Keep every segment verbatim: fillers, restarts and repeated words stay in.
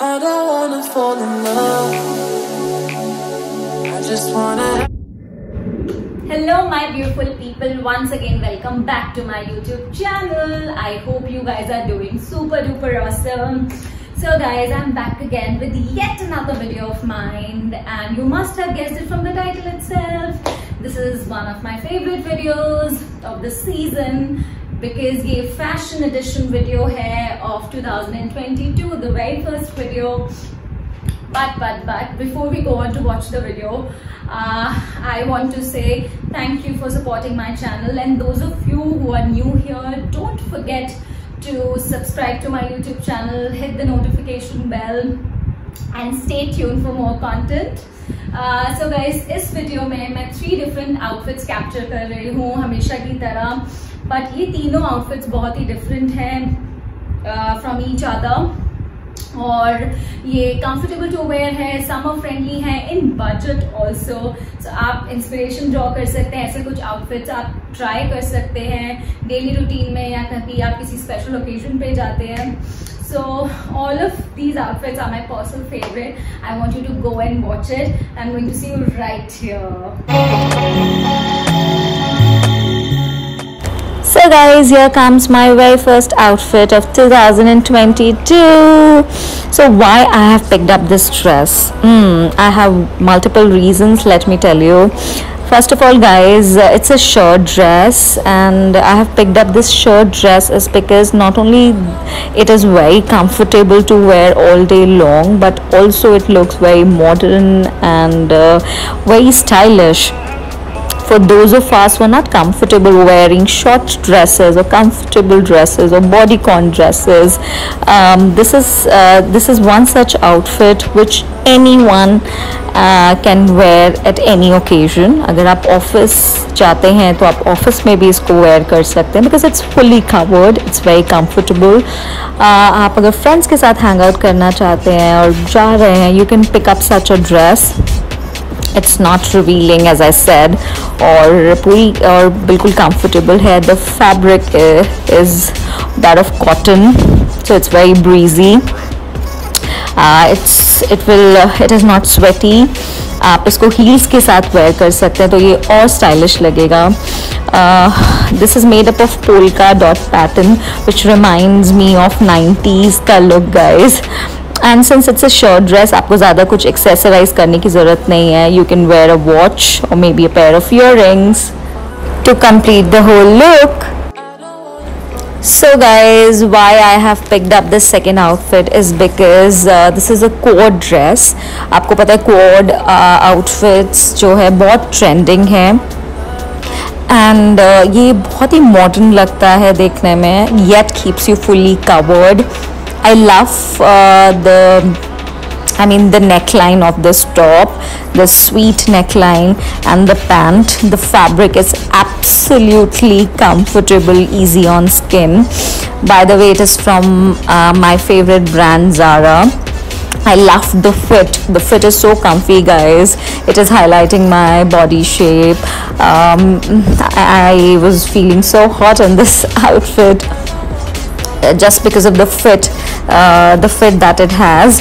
I don't wanna fall in love, I just wanna. Hello my beautiful people, once again welcome back to my YouTube channel. I hope you guys are doing super duper awesome. So guys, I'm back again with yet another video of mine, and you must have guessed it from the title itself. This is one of my favorite videos of the season because ये fashion edition video है of two thousand twenty-two, the very first video. But but but before we go on to watch the video, uh, I want to say thank you for supporting my channel, and those of you who are new here, don't forget to subscribe to my YouTube channel, hit the notification bell, and stay tuned for more content. Uh, so guys, इस video में मैं three different outfits capture कर रही हूँ हमेशा की तरह. But ये तीनों आउटफिट्स बहुत ही डिफरेंट हैं फ्रॉम ईच अदर, और ये कंफर्टेबल टू वेयर है, समर फ्रेंडली है, इन बजट ऑल्सो. सो आप इंस्पिरेशन ड्रॉ कर सकते हैं, ऐसे कुछ आउटफिट्स आप ट्राई कर सकते हैं डेली रूटीन में या कभी आप किसी स्पेशल ओकेजन पे जाते हैं. So all of these outfits are my personal favorite. I want you to go and watch it. I'm going to see you right here. So guys, here comes my very first outfit of two thousand twenty-two. So why I have picked up this dress? Mm, I have multiple reasons, let me tell you. First of all guys, it's a short dress, and I have picked up this short dress is because not only it is very comfortable to wear all day long, but also it looks very modern and uh, very stylish. For those of us who are not comfortable wearing short dresses or comfortable dresses or bodycon dresses, um, this is uh, this is one such outfit which anyone uh, can wear at any occasion. अगर आप office जाते हैं तो आप office में भी इसको wear कर सकते हैं because it's fully covered, it's very comfortable. Uh, आप अगर friends के साथ hang out करना चाहते हैं और जा रहे हैं, you can pick up such a dress. It's not revealing, as I said, or पूरी और बिल्कुल comfortable है. The fabric is that of cotton, so it's very breezy. Uh, it's it will uh, it is not sweaty. आप इसको heels के साथ wear कर सकते हैं तो ये और stylish लगेगा. Uh, this is made up of polka dot pattern, which reminds me of nineties का look, guys. And since it's a short dress, आपको ज़्यादा कुछ accessorize करने की ज़रूरत नहीं है. You can wear a watch or maybe a pair of earrings to complete the whole look. So guys, why I have picked up this second outfit is because uh, this is a cord dress. आपको पता है cord uh, outfits जो है बहुत trending है, and uh, ये बहुत ही modern लगता है देखने में, yet keeps you fully covered. I love uh, the, I mean the neckline of this top, the sweet neckline and the pant. The fabric is absolutely comfortable, easy on skin. By the way, it is from uh, my favorite brand Zara. I love the fit. The fit is so comfy, guys. It is highlighting my body shape. Um, I, I was feeling so hot in this outfit just because of the fit, uh, the fit that it has.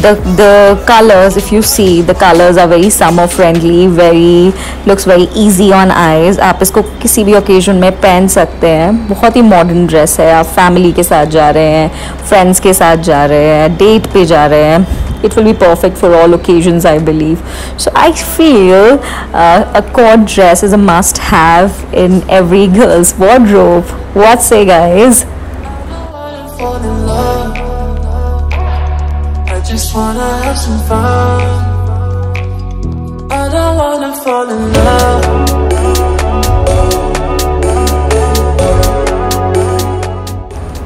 The the colors, if you see, the colors are very summer friendly, very looks very easy on eyes. आप इसको किसी भी occasion में पहन सकते हैं. बहुत ही modern dress है. आप family के साथ जा रहे हैं, friends के साथ जा रहे हैं, date पे जा रहे हैं. It will be perfect for all occasions, I believe. So I feel uh, a cord dress is a must have in every girl's wardrobe. What say, guys? Fall in love, I just wanna have some fun. I don't wanna fall in love.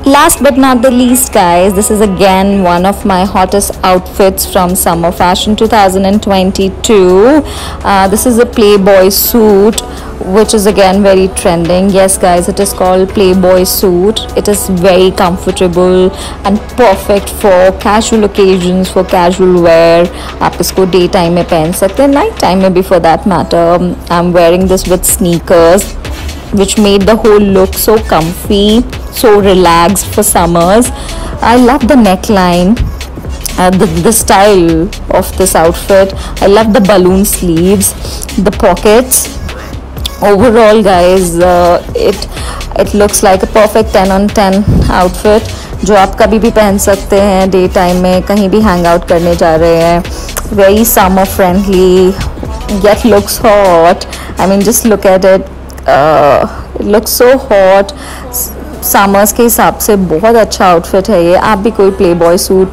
Last but not the least guys, this is again one of my hottest outfits from summer fashion two thousand twenty-two. Uh, this is a Playboy suit, which is again very trending. Yes guys, it is called Playboy suit. It is very comfortable and perfect for casual occasions, for casual wear. आप इसको daytime में पहन सकते हैं, night time में भी for that matter. I'm wearing this with sneakers, which made the whole look so comfy, so relaxed for summers. I love the neckline. uh, the, the style of this outfit. I love the balloon sleeves, the pockets. Overall guys, uh, it it looks like a perfect ten on ten outfit जो आप कभी भी पहन सकते हैं, day time में कहीं भी हैंग आउट करने जा रहे हैं. Very summer friendly, yet looks hot. I mean, just look at it. Uh, it looks so hot. Summers के हिसाब से बहुत अच्छा आउटफिट है ये. आप भी कोई प्ले बॉय सूट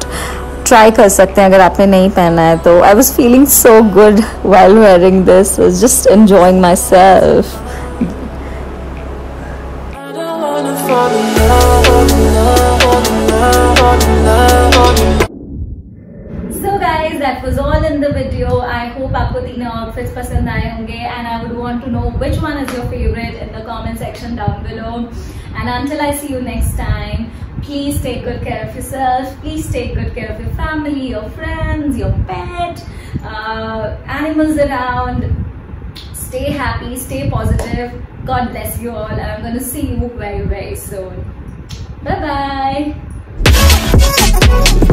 ट्राई कर सकते हैं अगर आपने नहीं पहना है तो. I was feeling so good while wearing this, just enjoying myself. That was all in the video. I hope आपको तीनों outfits पसंद आए होंगे, and I would want to know which one is your favorite in the comment section down below. And until I see you next time, please take good care of yourself. Please take good care of your family, your friends, your pet, uh, animals around. Stay happy, stay positive. God bless you all. I'm going to see you very very soon. Bye bye.